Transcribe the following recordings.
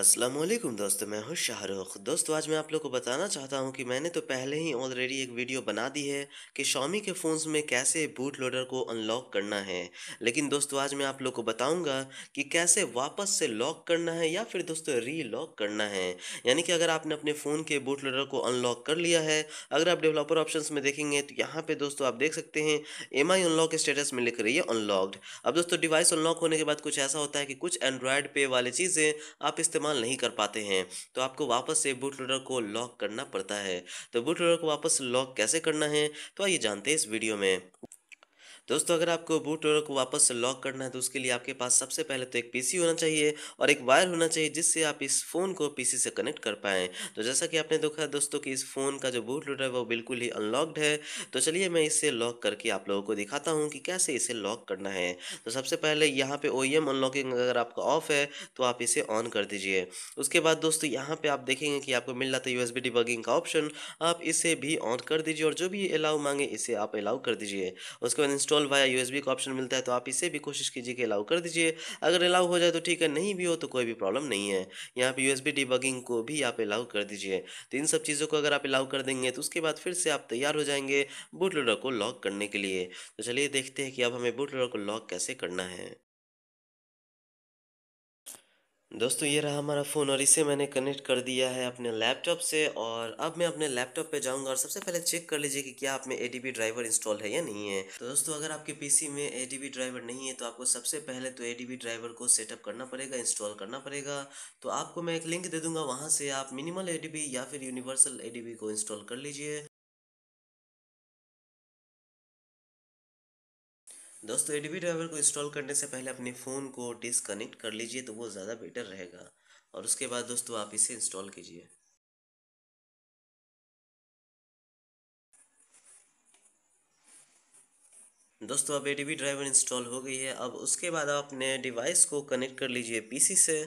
अस्सलाम वालेकुम दोस्तों, मैं हूं शाहरुख। दोस्तों आज मैं आप लोग को बताना चाहता हूं कि मैंने तो पहले ही ऑलरेडी एक वीडियो बना दी है कि Xiaomi के फ़ोन्स में कैसे बूट लोडर को अनलॉक करना है, लेकिन दोस्तों आज मैं आप लोग को बताऊंगा कि कैसे वापस से लॉक करना है या फिर दोस्तों री लॉक करना है। यानी कि अगर आपने अपने फ़ोन के बूट लोडर को अनलॉक कर लिया है, अगर आप डेवलपर ऑप्शंस में देखेंगे तो यहाँ पर दोस्तों आप देख सकते हैं MI अनलॉक स्टेटस में लिख रही है अनलॉक्ड। अब दोस्तों डिवाइस अनलॉक होने के बाद कुछ ऐसा होता है कि कुछ एंड्रॉयड पे वाले चीज़ें आप इस्तेमाल नहीं कर पाते हैं, तो आपको वापस से बूटलोडर को लॉक करना पड़ता है। तो बूटलोडर को वापस लॉक कैसे करना है तो आइए जानते हैं इस वीडियो में। दोस्तों अगर आपको बूटलोडर को वापस से लॉक करना है तो उसके लिए आपके पास सबसे पहले तो एक पीसी होना चाहिए और एक वायर होना चाहिए जिससे आप इस फ़ोन को पीसी से कनेक्ट कर पाएँ। तो जैसा कि आपने देखा दोस्तों कि इस फ़ोन का जो बूटलोडर है वो बिल्कुल ही अनलॉक्ड है। तो चलिए मैं इसे लॉक करके आप लोगों को दिखाता हूँ कि कैसे इसे लॉक करना है। तो सबसे पहले यहाँ पर OEM अनलॉकिंग अगर आपका ऑफ है तो आप इसे ऑन कर दीजिए। उसके बाद दोस्तों यहाँ पर आप देखेंगे कि आपको मिल जाता है USB डिबगिंग का ऑप्शन, आप इसे भी ऑन कर दीजिए और जो भी अलाउ मांगे इसे आप अलाउ कर दीजिए। उसके बाद इंस्टॉल वाया USB का ऑप्शन मिलता है तो आप इसे भी कोशिश कीजिए कि अलाउ कर दीजिए। अगर अलाउ हो जाए तो ठीक है, नहीं भी हो तो कोई भी प्रॉब्लम नहीं है। यहाँ पे USB डिबगिंग को भी आप अलाउ कर दीजिए। तो इन सब चीज़ों को अगर आप अलाउ कर देंगे तो उसके बाद फिर से आप तैयार हो जाएंगे बूटलोडर को लॉक करने के लिए। तो चलिए देखते हैं कि अब हमें बूटलोडर को लॉक कैसे करना है। दोस्तों ये रहा हमारा फ़ोन और इसे मैंने कनेक्ट कर दिया है अपने लैपटॉप से और अब मैं अपने लैपटॉप पे जाऊंगा और सबसे पहले चेक कर लीजिए कि क्या आप में ADB ड्राइवर इंस्टॉल है या नहीं है। तो दोस्तों अगर आपके पीसी में ADB ड्राइवर नहीं है तो आपको सबसे पहले तो ADB ड्राइवर को सेटअप करना पड़ेगा, इंस्टॉल करना पड़ेगा। तो आपको मैं एक लिंक दे दूँगा, वहाँ से आप मिनिमल ADB या फिर यूनिवर्सल ADB को इंस्टॉल कर लीजिए। दोस्तों ADB ड्राइवर को इंस्टॉल करने से पहले अपने फ़ोन को डिसकनेक्ट कर लीजिए तो वो ज़्यादा बेटर रहेगा और उसके बाद दोस्तों आप इसे इंस्टॉल कीजिए। दोस्तों अब ADB ड्राइवर इंस्टॉल हो गई है। अब उसके बाद आप अपने डिवाइस को कनेक्ट कर लीजिए पीसी से।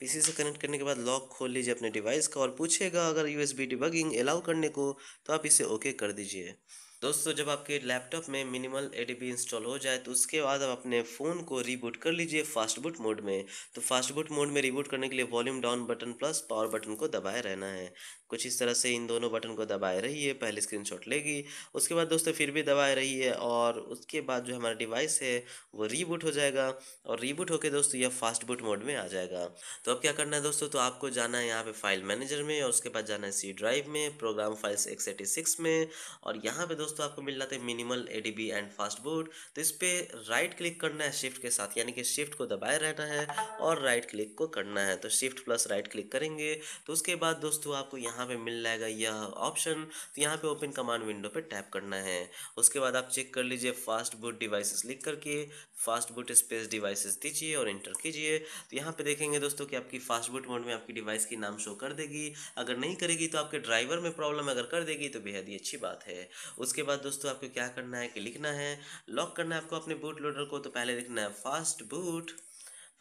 पीसी से कनेक्ट करने के बाद लॉक खोल लीजिए अपने डिवाइस का और पूछेगा अगर USB डिबगिंग अलाउ करने को, तो आप इसे ओके कर दीजिए। दोस्तों जब आपके लैपटॉप में मिनिमल ADB इंस्टॉल हो जाए तो उसके बाद आप अपने फ़ोन को रीबूट कर लीजिए फास्टबूट मोड में। तो फास्टबूट मोड में रीबूट करने के लिए volume down button plus power button को दबाए रहना है। कुछ इस तरह से इन दोनों बटन को दबाए रहिए, पहले स्क्रीनशॉट लेगी, उसके बाद दोस्तों फिर भी दबाए रहिए और उसके बाद जो हमारा डिवाइस है वो रीबूट हो जाएगा और रीबूट होकर दोस्तों यह फास्टबूट मोड में आ जाएगा। तो अब क्या करना है दोस्तों, तो आपको जाना है यहाँ पर फाइल मैनेजर में और उसके बाद जाना है C ड्राइव में, प्रोग्राम फाइल्स 186 में और यहाँ पर तो आपको मिल जाता है मिनिमल ADB एंड फास्टबूट। तो इस पे राइट क्लिक करना है शिफ्ट के साथ, यानी कि शिफ्ट को दबाए रहना है और राइट क्लिक को करना है। तो शिफ्ट प्लस राइट क्लिक करेंगे तो उसके बाद दोस्तों आपको यहाँ पे मिल जाएगा यह ऑप्शन। तो यहाँ पे ओपन कमांड विंडो पे टैप करना है। उसके बाद आप चेक कर लीजिए फास्टबूट डिवाइसेस लिख करके फास्टबूट स्पेस डिवाइसेस दीजिए और एंटर कीजिए। तो यहाँ पे देखेंगे दोस्तों कि आपकी फास्टबूट मोड में आपकी डिवाइस की नाम शो कर देगी। अगर नहीं करेगी तो आपके ड्राइवर में प्रॉब्लम, अगर कर देगी तो बेहद ही अच्छी बात है। उसके बाद दोस्तों आपको क्या करना है कि लिखना है, लॉक करना है आपको अपने बूट लोडर को। तो पहले लिखना है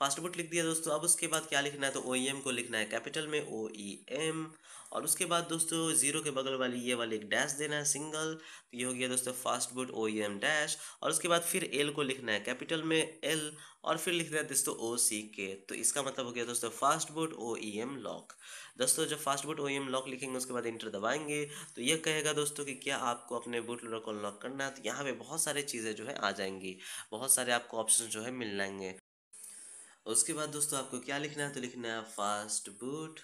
फास्टबूट लिख दिया दोस्तों। अब उसके बाद क्या लिखना है तो OEM को लिखना है कैपिटल में OEM और उसके बाद दोस्तों 0 के बगल वाली ये वाली एक डैश देना है सिंगल। तो ये हो गया दोस्तों फास्टबूट OEM डैश और उसके बाद फिर L को लिखना है कैपिटल में L और फिर लिखना है दोस्तों OCK। तो इसका मतलब हो गया दोस्तों फास्टबूट OEM लॉक। दोस्तों जब फास्टबूट OEM लॉक लिखेंगे उसके बाद इंटर दबाएंगे तो ये कहेगा दोस्तों कि क्या आपको अपने बूट लोडर को अनलॉक करना है। तो यहाँ पर बहुत सारी चीज़ें जो है आ जाएंगी, बहुत सारे आपको ऑप्शन जो है मिल जाएंगे। उसके बाद दोस्तों आपको क्या लिखना है तो लिखना है फास्टबूट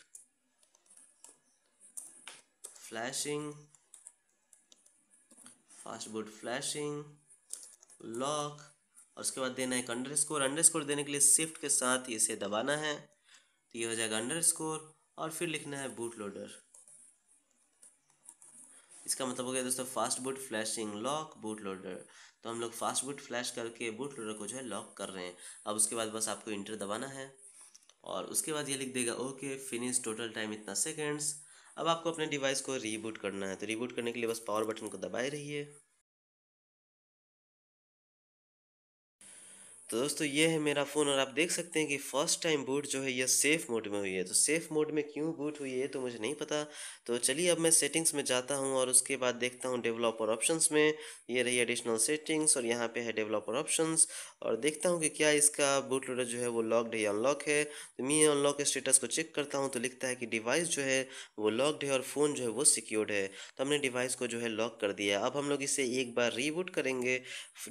फ्लैशिंग लॉक और उसके बाद देना है एक अंडरस्कोर देने के लिए शिफ्ट के साथ इसे दबाना है। तो ये हो जाएगा अंडरस्कोर और फिर लिखना है बूट लोडर। इसका मतलब हो गया दोस्तों fastboot flashing lock boot loader. तो हम लोग फास्टबूट फ्लैश करके बूट लोडर को जो है लॉक कर रहे हैं। अब उसके बाद बस आपको इंटर दबाना है और उसके बाद ये लिख देगा ओके फिनिश टोटल टाइम इतना सेकेंड्स। अब आपको अपने डिवाइस को रीबूट करना है। तो रीबूट करने के लिए बस पावर बटन को दबाए रहिए। तो दोस्तों ये है मेरा फ़ोन और आप देख सकते हैं कि फ़र्स्ट टाइम बूट जो है ये सेफ़ मोड में हुई है। तो सेफ़ मोड में क्यों बूट हुई है तो मुझे नहीं पता। तो चलिए अब मैं सेटिंग्स में जाता हूं और उसके बाद देखता हूं डेवलपर ऑप्शंस में। ये रही एडिशनल सेटिंग्स और यहाँ पे है डेवलपर ऑप्शंस और देखता हूं कि क्या इसका बूटलोडर जो है वो लॉक्ड है या अनलॉक है। तो मैं अनलॉक स्टेटस को चेक करता हूँ तो लिखता है कि डिवाइस जो है वो लॉक्ड है और फ़ोन जो है वो सिक्योर्ड है। तो हमने डिवाइस को जो है लॉक कर दिया। अब हम लोग इसे एक बार रीबूट करेंगे,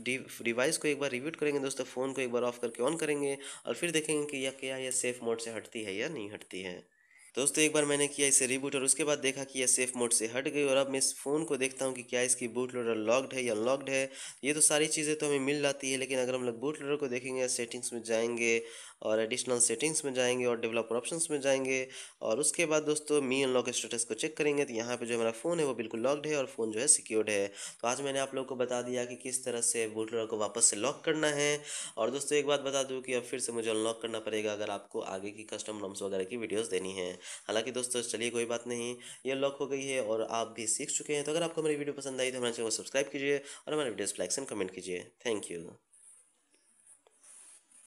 डिवाइस को एक बार रीबूट करेंगे दोस्तों, फ़ोन को एक बार ऑफ करके ऑन करेंगे और फिर देखेंगे कि यह क्या यह सेफ मोड से हटती है या नहीं हटती है। दोस्तों एक बार मैंने किया इसे रीबूट और उसके बाद देखा कि यह सेफ मोड से हट गई और अब मैं इस फ़ोन को देखता हूं कि क्या इसकी बूट लोडर लॉक्ड है या अनलॉक्ड है। ये तो सारी चीज़ें तो हमें मिल जाती है, लेकिन अगर हम लोग बूट लोडर को देखेंगे, सेटिंग्स में जाएंगे और एडिशनल सेटिंग्स में जाएंगे और डेवलपर ऑप्शंस में जाएंगे और उसके बाद दोस्तों मी अनलॉक स्टेटस को चेक करेंगे तो यहाँ पे जो हमारा फ़ोन है वो बिल्कुल लॉक्ड है और फ़ोन जो है सिक्योर्ड है। तो आज मैंने आप लोगों को बता दिया कि किस तरह से बूट लोडर को वापस से लॉक करना है। और दोस्तों एक बात बता दूँ कि अब फिर से मुझे अनलॉक करना पड़ेगा अगर आपको आगे की कस्टम रोम्स वगैरह की वीडियोज़ देनी है। हालांकि दोस्तों चलिए कोई बात नहीं, ये लॉक हो गई है और आप भी सीख चुके हैं। तो अगर आपको हमारी वीडियो पसंद आई तो हमारे चैनल को सब्सक्राइब कीजिए और हमारे वीडियोज़ पर लाइक एंड कमेंट कीजिए। Thank you.